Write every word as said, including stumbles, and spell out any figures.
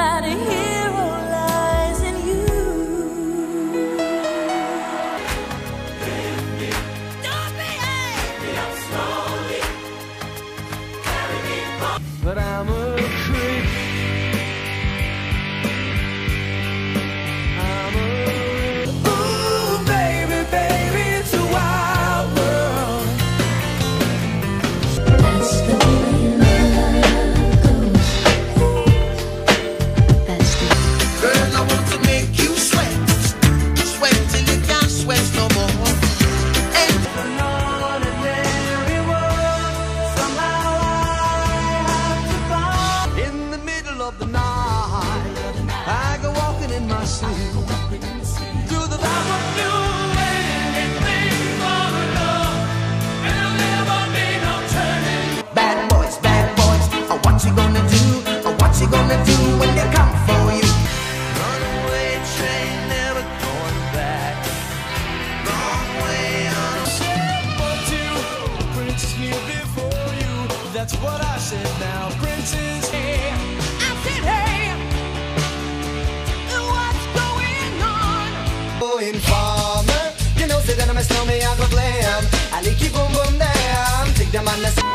that a hero lies in you. Don't behave. Pick me up slowly. Carry me up. But I'm a creep. I'm a creep. Ooh, baby, baby, it's a wild world. That's the way love goes. That's the way. Girl, I want to make you sweat. Sweat till you can't sweat no more. And in an ordinary world, somehow I have to find. In the middle of the night, I go walking in my sleep. Through the light of you anything for love. There'll never be no turning. Bad boys, bad boys, oh, what you gonna do? Oh, what you gonna do when they come for you? Runaway train, never going back. Wrong way on. But you, prince here before you. That's what I said. Now prince is here. I said hey. What's going on? Oh, informer, you know say that I'm a snowman, I go glam. I like you boom boom damn. Take them on the side.